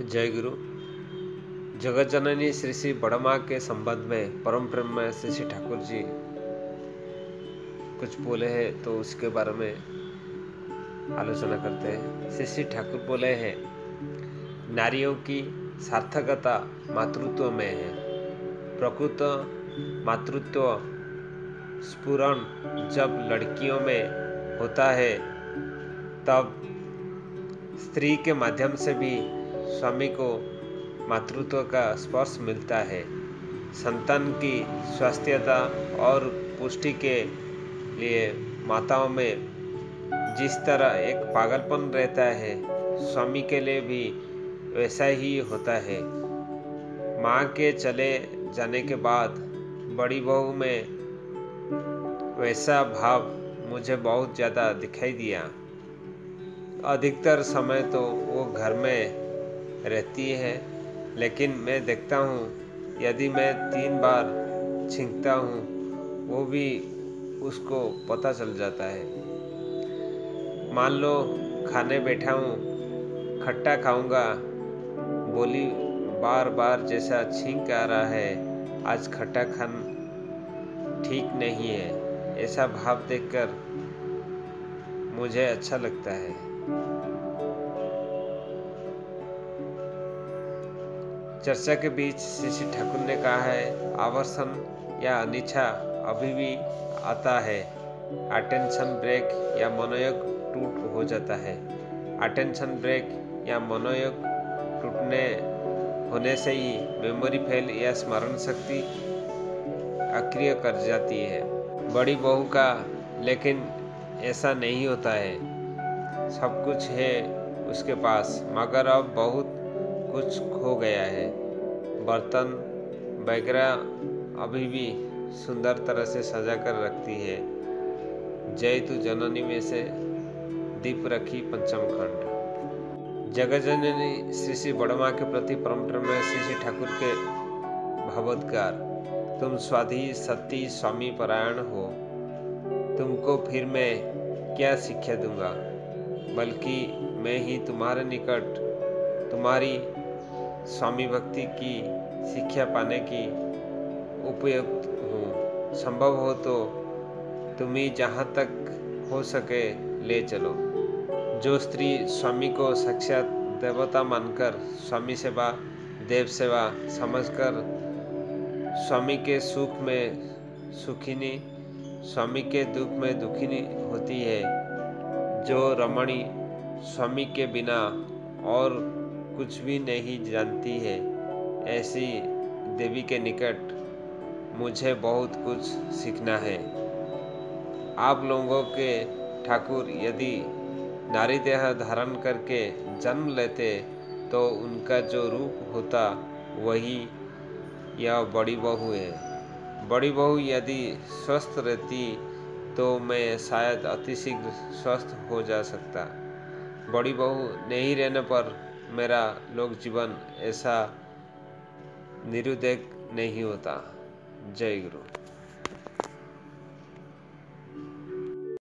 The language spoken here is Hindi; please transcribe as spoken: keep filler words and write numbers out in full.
जय गुरु। जगत जननी श्री श्री बड़मा के संबंध में परम ब्रह्म श्री श्री ठाकुर जी कुछ बोले हैं, तो उसके बारे में आलोचना करते हैं। श्री श्री ठाकुर बोले हैं, नारियों की सार्थकता मातृत्व में है। प्रकृत मातृत्व स्फुरण जब लड़कियों में होता है, तब स्त्री के माध्यम से भी स्वामी को मातृत्व का स्पर्श मिलता है। संतान की स्वास्थ्यता और पुष्टि के लिए माताओं में जिस तरह एक पागलपन रहता है, स्वामी के लिए भी वैसा ही होता है। माँ के चले जाने के बाद बड़ी बहू में वैसा भाव मुझे बहुत ज़्यादा दिखाई दिया। अधिकतर समय तो वो घर में रहती है, लेकिन मैं देखता हूँ, यदि मैं तीन बार छींकता हूँ वो भी उसको पता चल जाता है। मान लो खाने बैठा हूँ, खट्टा खाऊंगा, बोली बार बार जैसा छींक आ रहा है, आज खट्टा खाना ठीक नहीं है। ऐसा भाव देखकर मुझे अच्छा लगता है। चर्चा के बीच श्री श्री ठाकुर ने कहा है, आवर्षण या अनिच्छा अभी भी आता है। अटेंशन ब्रेक या मनोयोग टूट हो जाता है। अटेंशन ब्रेक या मनोयोग टूटने होने से ही मेमोरी फेल या स्मरण शक्ति अक्रिय कर जाती है। बड़ी बहू का लेकिन ऐसा नहीं होता है। सब कुछ है उसके पास, मगर अब बहुत कुछ खो गया है। बर्तन वगैरह अभी भी सुंदर तरह से सजा कर रखती है। जय तू जननी में से दीप रखी पंचम खंड। जगत जननी श्री श्री बड़मा के प्रति परम में श्री श्री ठाकुर के भावोद्गार, तुम स्वाधी सती स्वामी परायण हो, तुमको फिर मैं क्या शिक्षा दूंगा, बल्कि मैं ही तुम्हारे निकट तुम्हारी स्वामी भक्ति की शिक्षा पाने की उपयुक्त हूँ। संभव हो तो तुम्हें जहाँ तक हो सके ले चलो। जो स्त्री स्वामी को साक्षात देवता मानकर स्वामी सेवा देव सेवा समझकर स्वामी के सुख में सुखिनी, स्वामी के दुख में दुखिनी होती है, जो रमणी स्वामी के बिना और कुछ भी नहीं जानती है, ऐसी देवी के निकट मुझे बहुत कुछ सीखना है। आप लोगों के ठाकुर यदि नारी देह धारण करके जन्म लेते, तो उनका जो रूप होता वही यह बड़ी बहू है। बड़ी बहू यदि स्वस्थ रहती तो मैं शायद अतिशीघ्र स्वस्थ हो जा सकता। बड़ी बहू नहीं रहने पर मेरा लोक जीवन ऐसा निरुद्देश्य नहीं होता। जय गुरु।